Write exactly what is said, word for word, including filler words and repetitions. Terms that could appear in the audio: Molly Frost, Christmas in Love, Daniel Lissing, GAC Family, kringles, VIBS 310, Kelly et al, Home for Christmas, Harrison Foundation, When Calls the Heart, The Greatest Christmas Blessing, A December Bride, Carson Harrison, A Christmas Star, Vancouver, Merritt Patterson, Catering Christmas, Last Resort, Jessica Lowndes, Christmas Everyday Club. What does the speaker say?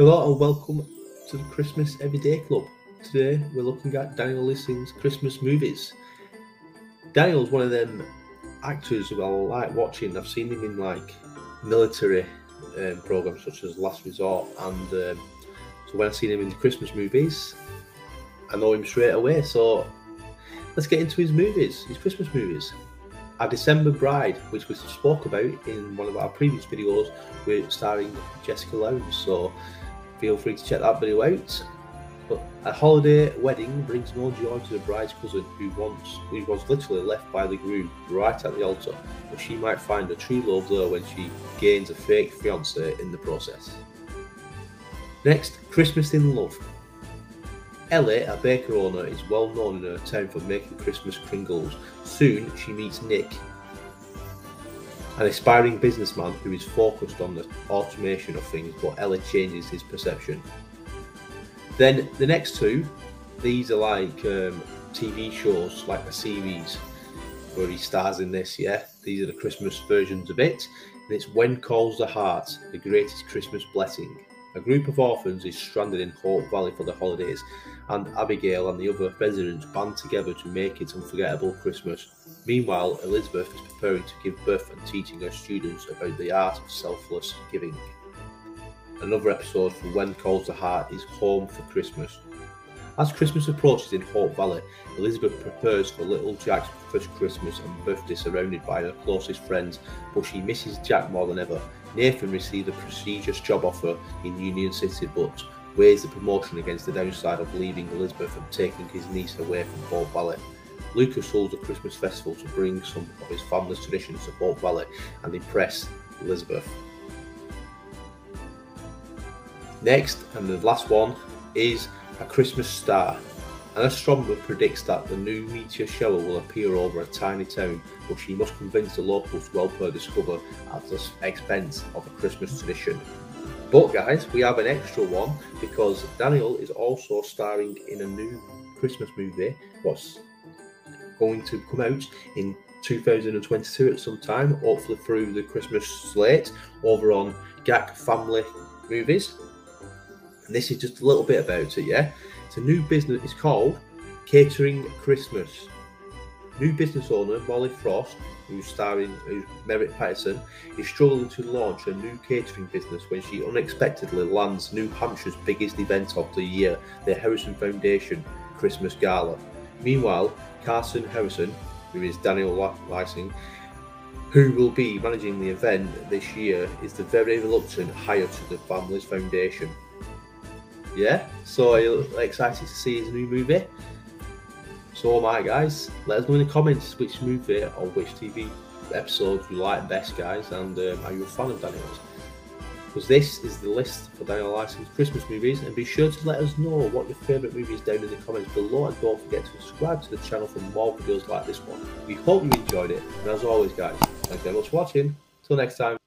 Hello and welcome to the Christmas Everyday Club. Today we're looking at Daniel Lissing's Christmas movies. Daniel's one of them actors who I like watching. I've seen him in like military um, programs such as Last Resort, and um, so when I've seen him in the Christmas movies, I know him straight away. So let's get into his movies, his Christmas movies. A December Bride, which we spoke about in one of our previous videos, with starring Jessica Lowndes. So feel free to check that video out. But a holiday wedding brings no joy to the bride's cousin, who once who was literally left by the groom right at the altar, but she might find a true love there when she gains a fake fiance in the process. Next, Christmas in Love. Ellie, a baker owner, is well known in her town for making Christmas kringles. Soon she meets Nick, an aspiring businessman who is focused on the automation of things, but Ellie changes his perception. Then the next two, these are like um, T V shows, like a series where he stars in this, yeah? These are the Christmas versions of it. And it's When Calls the Heart, The Greatest Christmas Blessing. A group of orphans is stranded in Hope Valley for the holidays, and Abigail and the other residents band together to make it an unforgettable Christmas. Meanwhile, Elizabeth is preparing to give birth and teaching her students about the art of selfless giving. Another episode from When Calls the Heart is Home for Christmas. As Christmas approaches in Hope Valley, Elizabeth prepares for little Jack's first Christmas and birthday surrounded by her closest friends, but she misses Jack more than ever. Nathan received a prestigious job offer in Union City, but weighs the promotion against the downside of leaving Elizabeth and taking his niece away from Hope Valley. Lucas holds a Christmas festival to bring some of his family's traditions to Hope Valley and impress Elizabeth. Next, and the last one, is A Christmas Star. An astronomer predicts that the new meteor shower will appear over a tiny town, but she must convince the locals to help her discover at the expense of a Christmas tradition. But guys, we have an extra one, because Daniel is also starring in a new Christmas movie that's going to come out in two thousand twenty-two at some time, hopefully through the Christmas slate, over on G A C Family Movies. And this is just a little bit about it, yeah? It's a new business, it's called Catering Christmas. New business owner Molly Frost, who's starring who's Merritt Patterson, is struggling to launch a new catering business when she unexpectedly lands New Hampshire's biggest event of the year, the Harrison Foundation Christmas Gala. Meanwhile, Carson Harrison, who is Daniel Lissing, who will be managing the event this year, is the very reluctant hire to the family's foundation. Yeah, so you're excited to see his new movie? So am I, guys. Let us know in the comments which movie or which T V episodes you like best, guys, and um, are you a fan of Daniel's? Because this is the list for Daniel Lissing's Christmas movies, and be sure to let us know what your favourite movie is down in the comments below, and don't forget to subscribe to the channel for more videos like this one. We hope you enjoyed it, and as always, guys, thanks very much for watching. Till next time.